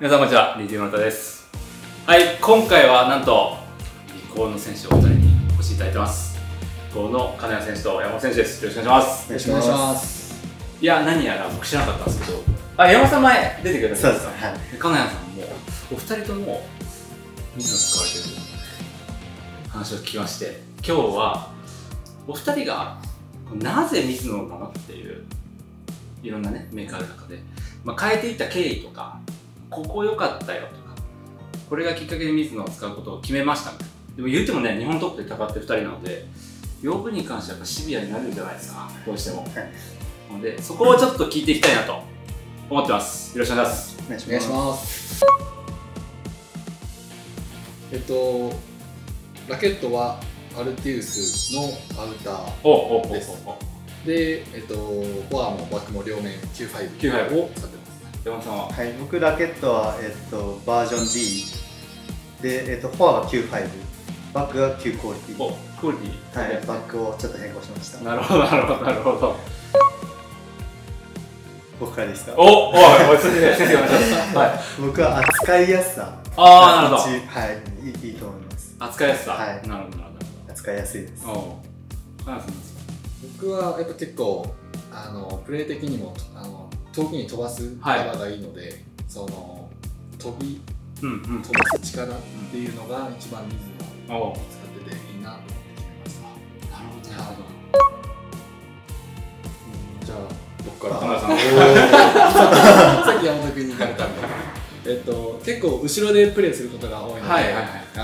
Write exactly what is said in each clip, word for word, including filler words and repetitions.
皆さんこんにちは、ディージェー 村田です。はい、今回はなんとリコーの選手をお二人にお越しいただいてます。リコーの金谷選手と山本選手です。よろしくお願いします。よろしくお願いします。いや、何やら僕知らなかったんですけど、あ、山本さん前出てくれたんですか。そうですね、はい、金谷さんもお二人とも水を使われてる話を聞きまして、今日はお二人がなぜミズノなのっていういろんなねメーカーの中で、まあ、変えていった経緯とか、ここ良かったよとか、これがきっかけでミズノを使うことを決めましたみたいな。でも言ってもね、日本トップでたかってるふたりなので、用具に関してはやっぱシビアになるんじゃないですか、どうしても。なのでそこをちょっと聞いていきたいなと思ってます。よろしくお願いします。お願いします。えっとラケットはアルティウスのアウターです。で、えっと、フォアもバックも両面 キューファイブ を使ってます。山本さんは？はい、僕ラケットは、えっと、バージョン ディー で、えっと、フォアが キューファイブ、バックが Q クオリティ。お、クオリティ。はい、バックをちょっと変更しました。なるほど、なるほど、なるほど。僕からですか？お、おい、おい、すみません。はい。僕は扱いやすさ。ああ、なるほど。はい、いいと思います。扱いやすさ。はい、なるほど。使いやすいです。僕はやっぱ結構あのプレー的にもあの遠くに飛ばす力がいいので、はい、その飛び、うんうん、飛ばす力っていうのが一番ミズノを使ってていいなと思って決めました。なるほど、なるほど。じゃあ僕から金谷さんさっき山本君に言われたんでえっと、結構後ろでプレーすることが多いので、後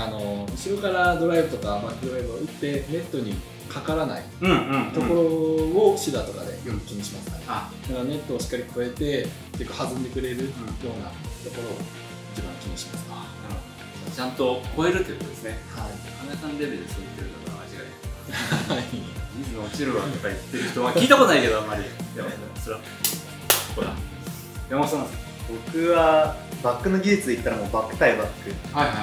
ろからドライブとかバックドライブを打ってネットにかからないところをシダーとかでよく気にしますね。だからネットをしっかり越えて結構弾んでくれるようなところを一番気にします。ちゃんと越えるということですね。金谷さんレベルでそう言ってるから間違いない。ミズノ落ちるわとか言ってる人は聞いたことないけど、あんまり。山本さんなんですか？僕はバックの技術でいったらもうバック対バッ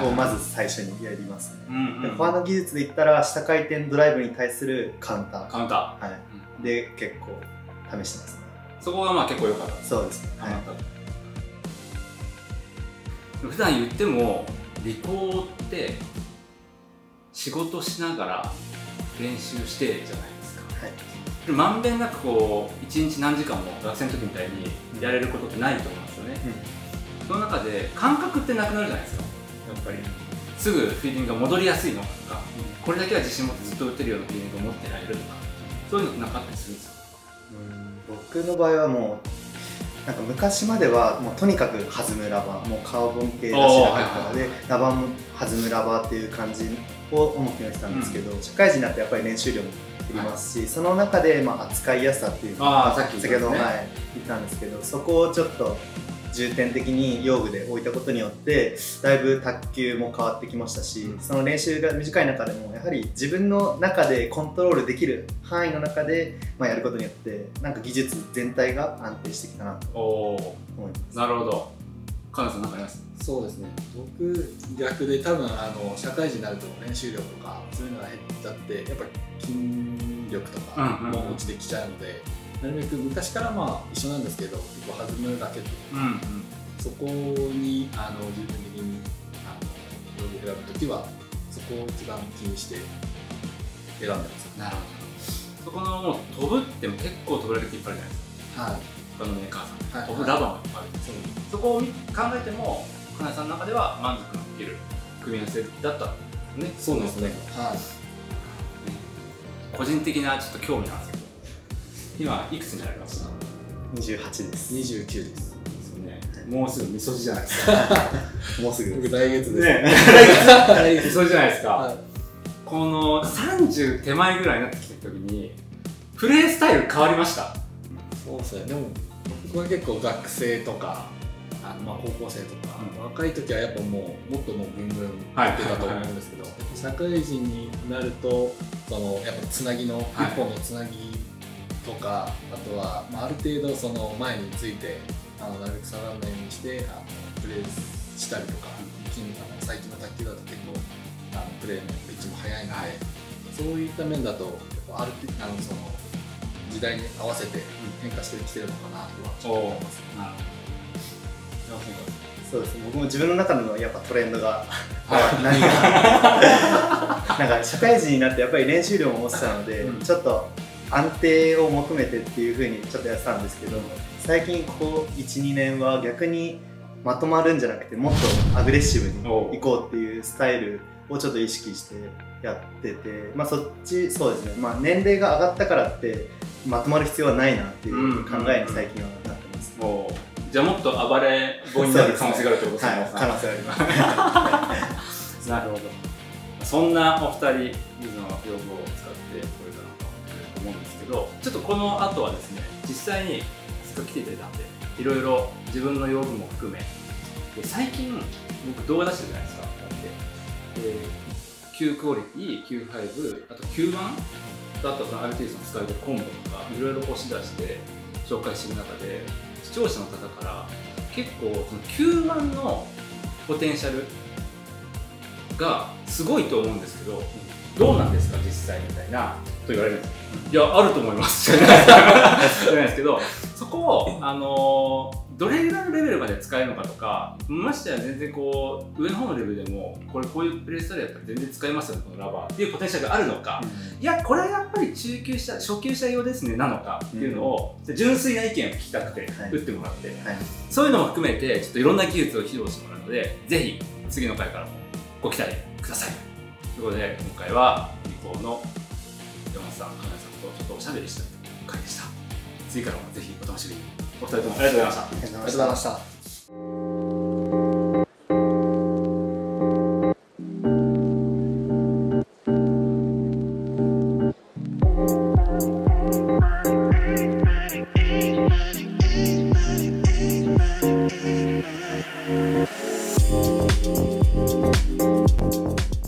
クをまず最初にやりますね。でフォアの技術でいったら下回転ドライブに対するカウンター、カウンター、はい、うん、で結構試してますね。そこがまあ結構良かった。そうですね、はい、普段言ってもリコーって仕事しながら練習してじゃないですか。はい、まんべんなくこう一日何時間も学生の時みたいにやれることってないと思うんですよね。うん、その中で感覚ってなくなるじゃないですか。やっぱりすぐフィーリングが戻りやすいのとか、うん、これだけは自信持ってずっと打てるようなフィーリングを持ってられるとか、そういうのってなかったりするんですか？うん、僕の場合はもうなんか昔まではもうとにかく弾むラバー、もうカーボン系だしなのでラバーも弾むラバーっていう感じを重きにしてたんですけど、うん、社会人になってやっぱり練習量もいますし、はい、その中で、まあ、扱いやすさっていうのが先ほど前言ったんですけど、そこをちょっと重点的に用具で置いたことによってだいぶ卓球も変わってきましたし、うん、その練習が短い中でもやはり自分の中でコントロールできる範囲の中で、まあ、やることによってなんか技術全体が安定してきたなと思います。なるほど。金谷さん、何かあります？そうですね、僕逆で多分あの社会人になると練習量とかそういうのが減っちゃってやっぱ筋力とかも落ちてきちゃうので、なるべく昔からまあ一緒なんですけど結構弾むラケットとか、うん、うん、そこにあの自分的に用具選ぶときはそこを一番気にして選んでます。なるほど。そこのもう飛ぶっても結構飛ぶラケットいっぱいあるじゃないですか。はい、他のメーカーさん、はい、飛ぶラバーもいっぱいある。そこを考えても金谷さんの中では満足のいける組み合わせだったんですね。そうですね。はい。個人的なちょっと興味なんですけど、今いくつになります？にじゅうはちです。にじゅうきゅうです。そうね、もうすぐみそじじゃないですか。もうすぐ僕来月ですね。来月みそじじゃないですか、はい、このさんじゅう手前ぐらいになってきた時にプレースタイル変わりました？そうですね。でも僕は結構学生とかあのまあ高校生とか、うん、若い時はやっぱもうもっともうブンブンやってたと思うんですけど、社会人になるとそのやっぱつなぎの一本のつなぎとか、はい、あとは、まあ、ある程度その前についてあのなるべく下がらないようにしてあのプレーしたりとか、あの最近の卓球だと結構あのプレーのピッチも速いので、はい、そういった面だとやっぱあるあのその時代に合わせて変化してきてるのかなとは思います。そうですね、僕も自分の中のやっぱトレンドが、はい、何がなんか社会人になってやっぱり練習量も落ちたので、うん、ちょっと安定を求めてっていう風にちょっとやってたんですけど、最近ここいち、にねんは逆にまとまるんじゃなくてもっとアグレッシブに行こうっていうスタイルをちょっと意識してやってて、まあそっちそうですね、まあ、年齢が上がったからってまとまる必要はないなっていう考えに最近はなってます。じゃあもっと暴れ棒になる可能性があるってことですね。可能性あります。なるほど。そんなお二人、水野の用語を使ってこれからもと思うんですけど、ちょっとこの後はですね、実際にずっと来ていただいたんで、いろいろ自分の用語も含め、で最近僕動画出してるじゃないですか。で、Q クオリティ、キューファイブ、あと キューワン だったら アイティーエス の使い方コンボとかいろいろこうしだして紹介してる中で。視聴者の方から結構その キューワン のポテンシャルがすごいと思うんですけど、どうなんですか実際みたいなと言われるんです。いや、あると思いますじゃないですけど、そこをあのどれぐらいのレベルまで使えるのかとか、ましては全然こう上の方のレベルでもこれこういうプレイスタイルやったら全然使えますよねこのラバーっていうポテンシャルがあるのか、うん、いやこれはやっぱり中級者初級者用ですねなのかっていうのを、うん、純粋な意見を聞きたくて、はい、打ってもらって、はい、そういうのも含めてちょっといろんな技術を披露してもらうので、ぜひ次の回からもご期待ください。ということで今回はユニコーンの山本さん、金谷さんとちょっとおしゃべりした回でした。次からもぜひお楽しみに。お二人ともありがとうございました。ありがとうございました。